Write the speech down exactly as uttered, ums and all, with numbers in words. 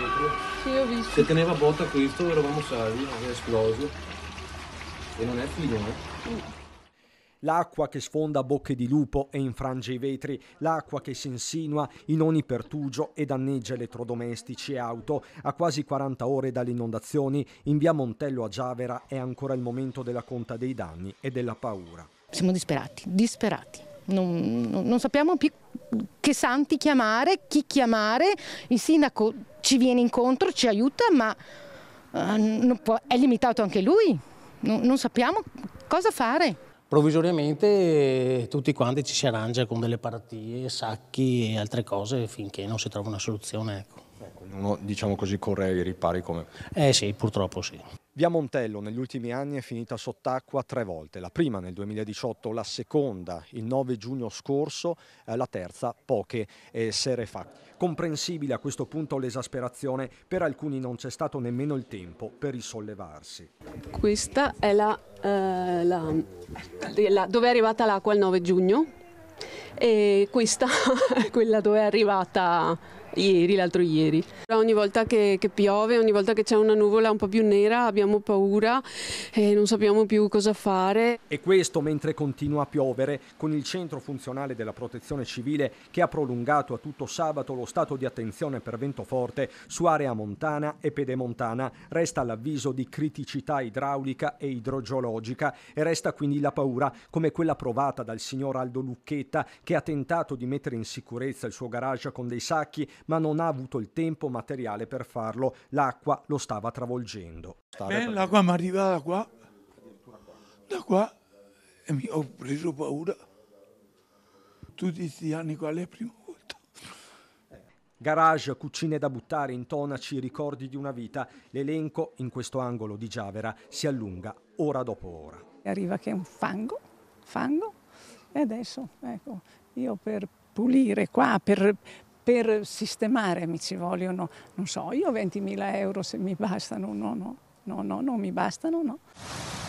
dietro. Sì, ho visto. Se teneva botta questo eravamo salvi, è esploso. E non è fino, eh? Mm. L'acqua che sfonda bocche di lupo e infrange i vetri, l'acqua che si insinua in ogni pertugio e danneggia elettrodomestici e auto. A quasi quaranta ore dalle inondazioni, in via Montello a Giavera è ancora il momento della conta dei danni e della paura. Siamo disperati, disperati. Non, non, non sappiamo più che santi chiamare, chi chiamare. Il sindaco ci viene incontro, ci aiuta, ma uh, non può, è limitato anche lui. Non, non sappiamo cosa fare. Provvisoriamente tutti quanti ci si arrangia con delle paratie, sacchi e altre cose finché non si trova una soluzione. Ecco. Ognuno, diciamo così, corre ai ripari come... Eh sì, purtroppo sì. Via Montello negli ultimi anni è finita sott'acqua tre volte, la prima nel duemiladiciotto, la seconda il nove giugno scorso, eh, la terza poche eh, sere fa. Comprensibile a questo punto l'esasperazione, per alcuni non c'è stato nemmeno il tempo per risollevarsi. Questa è la, eh, la, la dove è arrivata l'acqua il nove giugno e questa è quella dove è arrivata... ieri, l'altro ieri. Ogni volta che, che piove, ogni volta che c'è una nuvola un po' più nera abbiamo paura e non sappiamo più cosa fare. E questo mentre continua a piovere, con il centro funzionale della Protezione Civile che ha prolungato a tutto sabato lo stato di attenzione per vento forte su area montana e pedemontana. Resta l'avviso di criticità idraulica e idrogeologica e resta quindi la paura, come quella provata dal signor Aldo Lucchetta, che ha tentato di mettere in sicurezza il suo garage con dei sacchi ma non ha avuto il tempo materiale per farlo, l'acqua lo stava travolgendo. Beh, l'acqua mi arriva da qua, da qua, e mi ho preso paura. Tutti questi anni qua è la prima volta. Garage, cucine da buttare, intonaci, ricordi di una vita. L'elenco in questo angolo di Giavera si allunga ora dopo ora. Arriva che è un fango, fango, e adesso, ecco, io per pulire qua, per... Per sistemare mi ci vogliono, non so, io ventimila euro se mi bastano, no, no, no, no, non mi bastano, no.